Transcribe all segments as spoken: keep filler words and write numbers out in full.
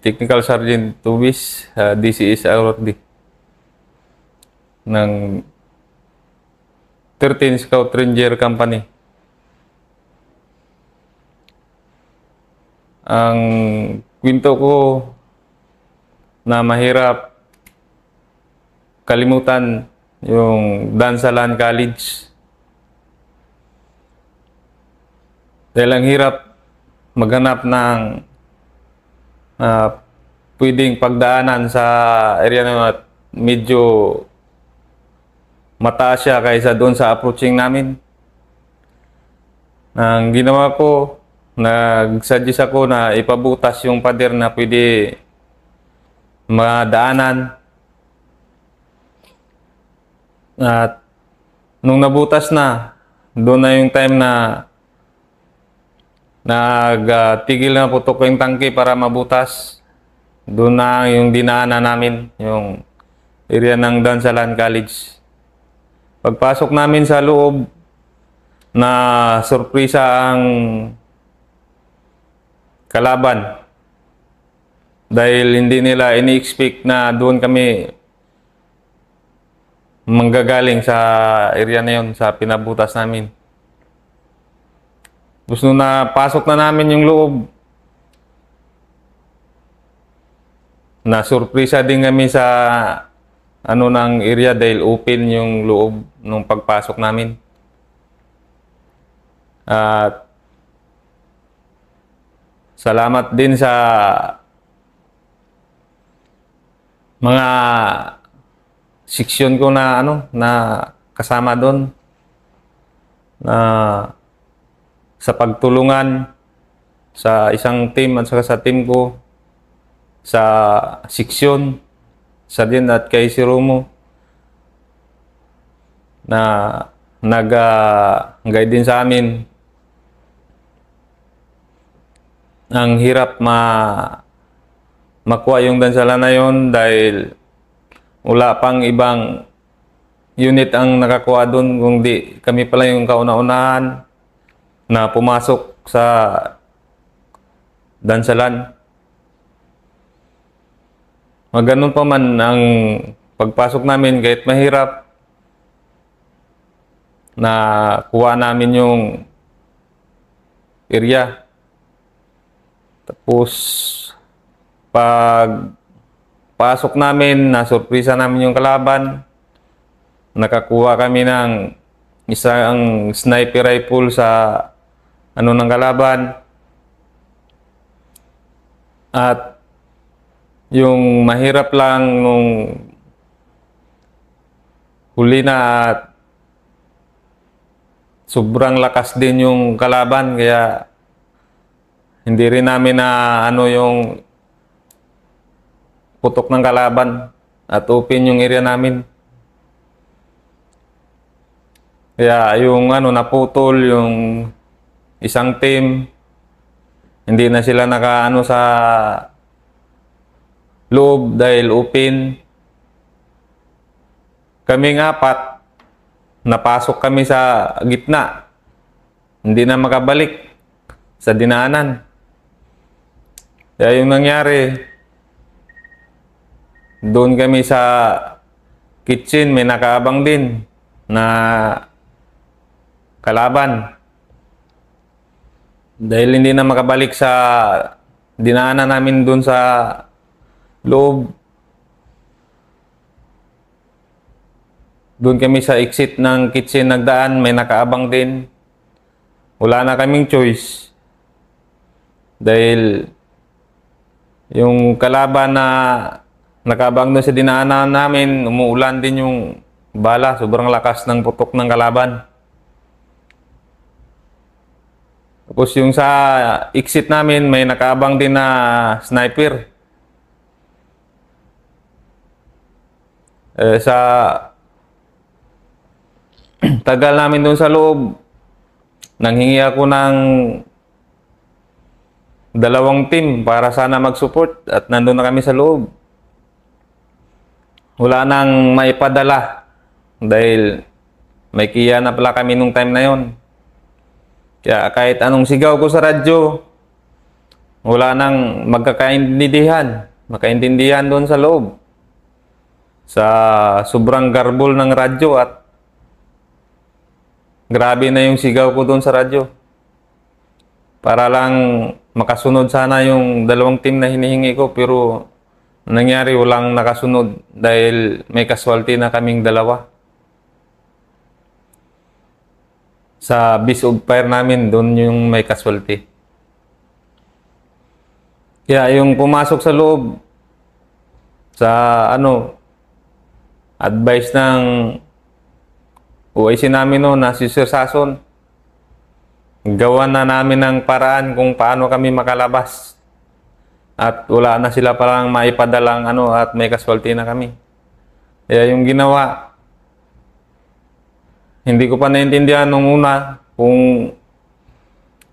Technical Sergeant Tubis, uh, D C S R ng thirteen Scout Ranger Company. Ang kwento ko na mahirap kalimutan yung Dansalan College. Dahil ang hirap maghanap ng uh, pwedeng pagdaanan sa area na at medyo mataas siya kaysa doon sa approaching namin. Ang ginawa ko, nag-suggest ako na ipabutas yung pader na pwede madaanan. At nung nabutas na, doon na yung time na nagtigil na putok yung tangke para mabutas. Doon na yung dinaanan namin, yung area ng Dansalan College. Pagpasok namin sa loob, na surpresa ang kalaban dahil hindi nila ini-expect na doon kami manggagaling sa area na yun, sa pinabutas namin. Tapos nung napasok na namin yung loob, na surpresa din kami sa ano ng area dahil open yung loob nung pagpasok namin. At salamat din sa mga seksyon ko na ano na kasama doon na sa pagtulungan sa isang team at saka sa team ko sa seksyon sa din at kay si Romo na nag-guide din sa amin. Ang hirap ma makuha yung dansala na yun dahil wala pang ibang unit ang nakakuha doon kundi kami pala yung kauna-unahan na pumasok sa dansalan. Maganon pa man ang pagpasok namin kahit mahirap na kuha namin yung area. Tapos, pag pasok namin, nasurpresa namin yung kalaban. Nakakuha kami ng isang sniper rifle sa ano ng kalaban. At yung mahirap lang nung huli na at sobrang lakas din yung kalaban kaya hindi rin namin na ano yung putok ng kalaban at open yung area namin. Kaya yung ano naputol yung isang team, hindi na sila nakaano sa loob dahil open. Kaming apat, napasok kami sa gitna. Hindi na makabalik sa dinaanan. Kaya yung nangyari, doon kami sa kitchen, may nakaabang din na kalaban. Dahil hindi na makabalik sa dinaanan namin doon sa loob. Doon kami sa exit ng kitchen nagdaan, may nakaabang din. Wala na kaming choice. Dahil yung kalaban na nakabang doon sa dinaanan namin, umuulan din yung bala. Sobrang lakas ng putok ng kalaban. Tapos yung sa exit namin, may nakabang din na sniper. Eh, sa tagal namin doon sa loob, nanghingi ako ng dalawang team para sana mag-support at nandun na kami sa loob. Wala nang maipadala dahil may kiya na pala kami nung time na yon. Kaya kahit anong sigaw ko sa radyo, Wala nang magkakaintindihan, makaintindihan doon sa loob. Sa sobrang garbol ng radyo at grabe na yung sigaw ko doon sa radyo. Para lang makasunod sana yung dalawang team na hinihingi ko, pero nangyari walang nakasunod dahil may casualty na kaming dalawa. Sa base of fire namin, doon yung may casualty. Kaya yung pumasok sa loob, sa ano, advice ng O I C namin no, na si Sir Sason, gawa na namin ng paraan kung paano kami makalabas. At wala na sila parang maipadalang ano at may casualty na kami. Kaya yung ginawa, hindi ko pa naintindihan nung una kung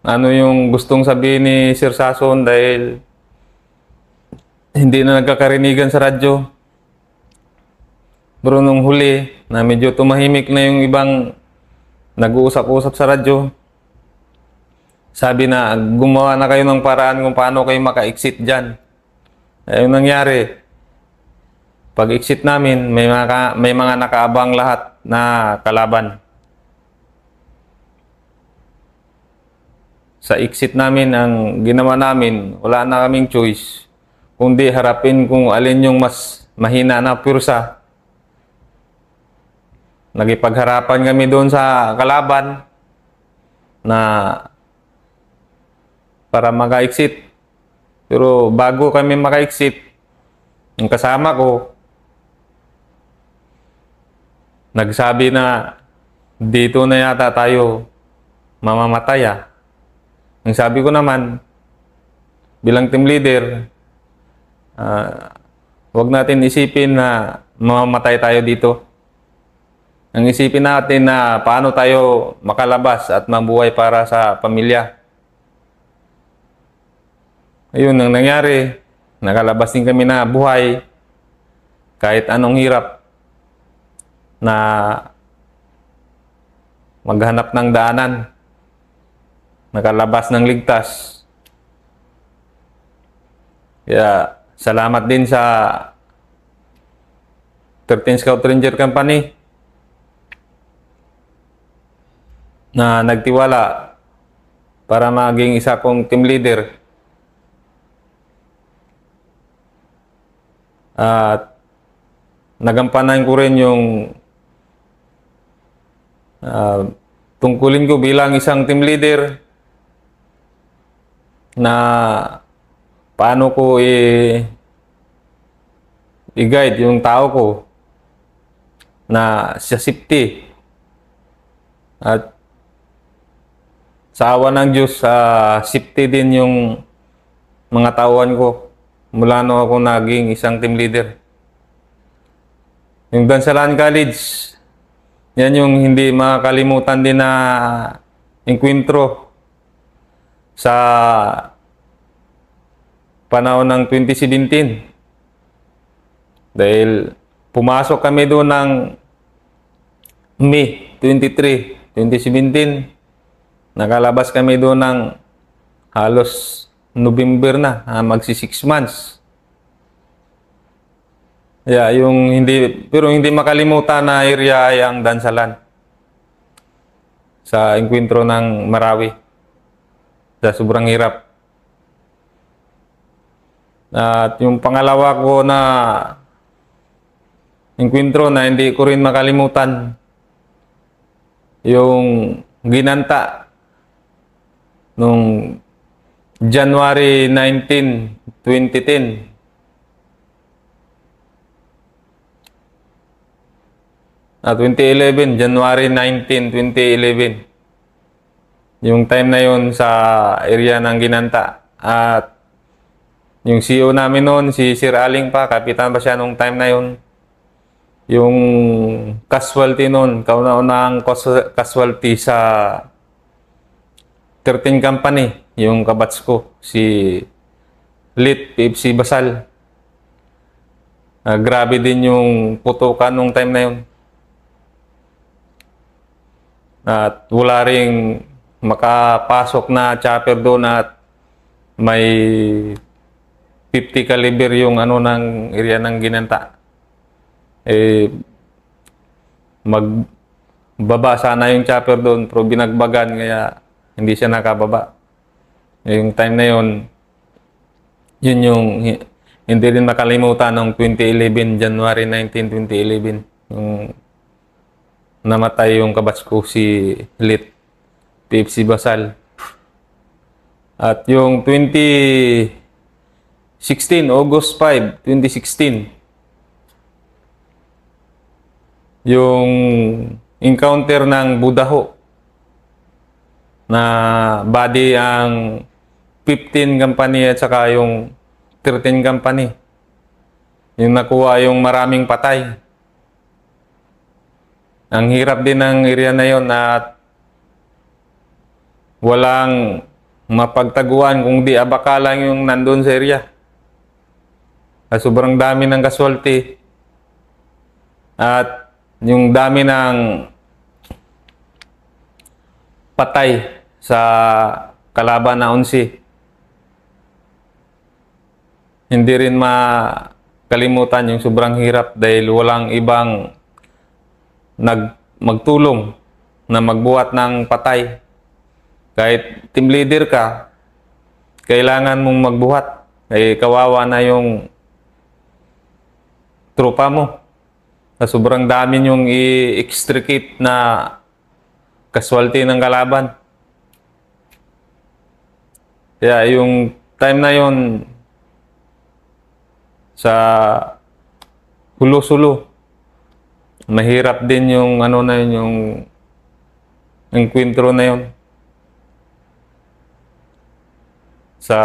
ano yung gustong sabihin ni Sir Sason dahil hindi na nagkakarinigan sa radyo. Pero nung huli na medyo tumahimik na yung ibang nag-uusap-usap sa radyo, sabi na, gumawa na kayo ng paraan kung paano kayo maka-exit dyan. Ayun nangyari. Pag-exit namin, may mga, may mga nakaabang lahat na kalaban. Sa exit namin, ang ginawa namin, wala na kaming choice, kundi harapin kung alin yung mas mahina na pursa. Nagipagharapan kami doon sa kalaban na para maka-exit. Pero bago kami maka-exit, yung kasama ko nagsabi na dito na yata tayo mamamatay ah. Ang sabi ko naman bilang team leader, uh, huwag natin isipin na mamamatay tayo dito. Ang isipin natin na paano tayo makalabas at mabuhay para sa pamilya. Ayun ang nangyari. Nakalabas din kami na buhay kahit anong hirap na maghanap ng daanan. Nakalabas ng ligtas. Kaya salamat din sa thirteen Scout Ranger Company na nagtiwala para maging isa kong team leader. At nagampanan ko rin yung uh, tungkulin ko bilang isang team leader na paano ko i- i-guide yung tao ko na sa safety. At sa awa ng Diyos, uh, safety din yung mga tauhan ko. Mula no ako naging isang team leader. Yung Dansalan College, yan yung hindi makakalimutan din na enkwentro sa panahon ng twenty seventeen. Dahil pumasok kami doon ng May twenty-three, twenty seventeen. Nakalabas kami doon ng halos November na, ah, magsi six months. Yeah, yung hindi, pero hindi makalimutan na area ay ang Dansalan sa engkwentro ng Marawi. Sa sobrang hirap. At yung pangalawa ko na engkwentro na hindi ko rin makalimutan, yung ginanta nung January nineteenth, twenty ten. Ah, twenty eleven. January nineteenth, twenty eleven. Yung time na yun sa area ng Ginanta. At yung C O namin noon, si Sir Aling pa, kapitan pa siya nung time na yun. Yung casualty noon, kauna-unang casualty sa thirteen Company. Yung kabats ko, si Lit P F C Basal. Uh, grabe din yung putukan nung time na yun. At wala rin makapasok na chopper doon at may fifty caliber yung ano ng area ng ginanta. Eh, magbaba sana yung chopper doon, pero binagbagan kaya hindi siya nakababa. Yung time na yun, yun yung hindi rin makalimutan ng twenty eleven, January nineteenth, twenty eleven. Yung namatay yung kabatch ko, si Lit, P F C Basal. At yung twenty sixteen, August fifth, twenty sixteen, yung encounter ng Budaho na body ang fifteen company at saka yung thirteen company. Yung nakuha yung maraming patay. Ang hirap din ng area na yon at walang mapagtaguan kung di abakalang yung nandun sa area. At sobrang dami ng casualty at yung dami ng patay sa kalaban na onsi. Hindi rin makalimutan yung sobrang hirap dahil walang ibang nag magtulong na magbuhat ng patay. Kahit team leader ka, kailangan mong magbuhat. Kaya kawawa na yung tropa mo. Na sobrang dami yung i-extricate na casualty ng kalaban. Kaya yung time na yon sa hulo-sulo, mahirap din yung ano na yun, yung enkwentro na yon. Sa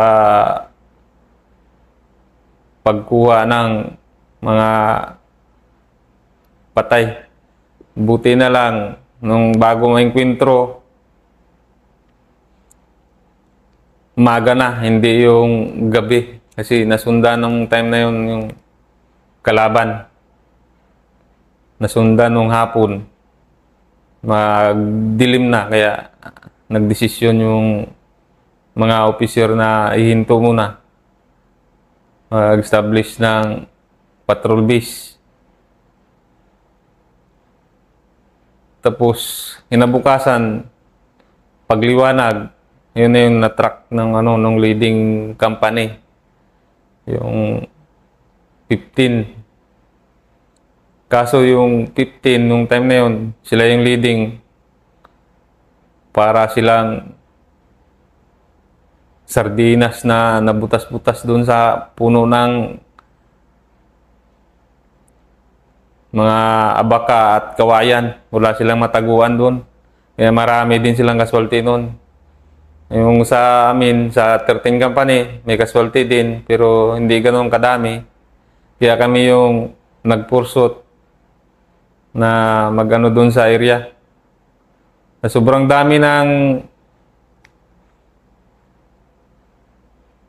pagkuha ng mga patay. Buti na lang, nung bago ma-enkwentro, umaga na, hindi yung gabi. Kasi nasundan nung time na yun yung kalaban. Nasundan nung hapon. Magdilim na, kaya nagdesisyon yung mga officer na ihinto muna. Mag-establish ng patrol base. Tapos, inabukasan, pagliwanag, yun na yung na-track ng, ano, ng leading company. Yung fifteen. Kaso yung fifteen, nung time na yun, sila yung leading para silang sardinas na nabutas-butas doon sa puno ng mga abaka at kawayan. Wala silang mataguan doon. Kaya marami din silang casualty noon. Yung sa amin, sa thirteen company, may casualty din, pero hindi ganoon kadami. Kaya kami yung nagpursot na magano doon sa area. Sobrang dami ng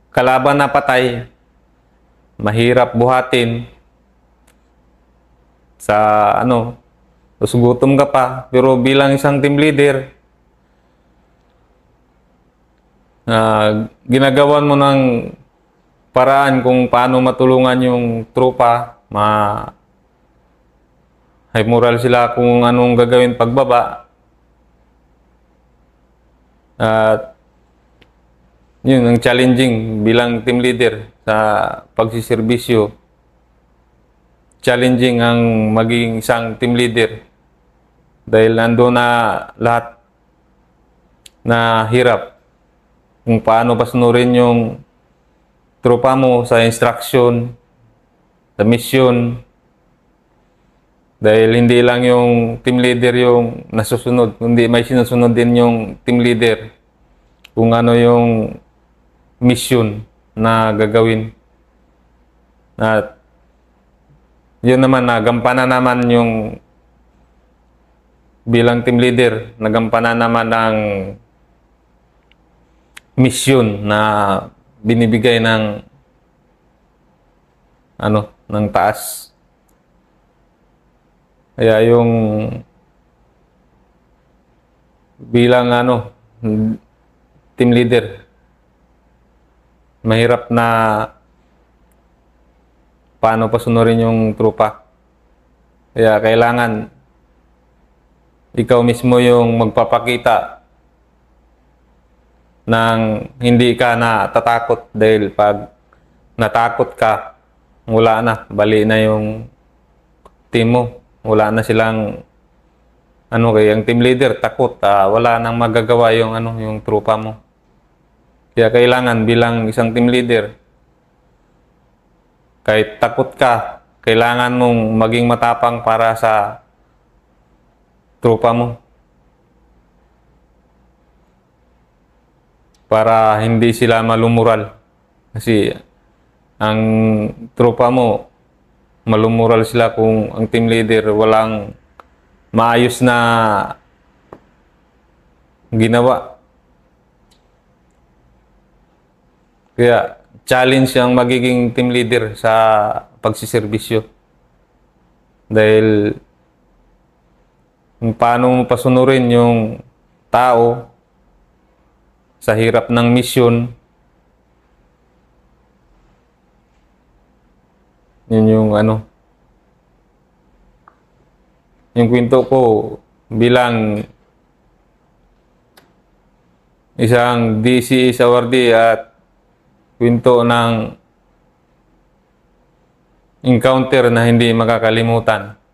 kalaban na patay. Mahirap buhatin. Sa ano, gutom ka pa, pero bilang isang team leader, uh, ginagawan mo ng paraan kung paano matulungan yung tropa, ma high moral sila kung anong gagawin pagbaba. At uh, yun ang challenging bilang team leader sa pagsiservisyo. Challenging ang maging isang team leader dahil nandoon na lahat na hirap kung paano pasunurin yung tropa mo sa instruction, sa mission, dahil hindi lang yung team leader yung nasusunod, kundi may sinusunod din yung team leader kung ano yung mission na gagawin. At yun naman, nagampanan naman yung bilang team leader, nagampanan naman ang misyon na binibigay ng ano, ng taas. Kaya yung bilang ano, team leader, mahirap na paano pasunurin yung trupa. Kaya kailangan ikaw mismo yung magpapakita nang hindi ka natatakot, dahil pag natakot ka, wala na, bali na yung team mo. Wala na silang ano, kaya yung team leader takot, ah, wala nang magagawa yung ano, yung tropa mo. Kaya kailangan bilang isang team leader, kahit takot ka, kailangan mong maging matapang para sa tropa mo, para hindi sila malumural. Kasi ang tropa mo, malumural sila kung ang team leader walang maayos na ginawa. Kaya challenge ang magiging team leader sa pagsiservisyo. Dahil paano mo pasunurin yung tao sa hirap ng misyon, yun yung ano, yung kwento ko bilang isang D C S R awardee at kwento ng encounter na hindi makakalimutan.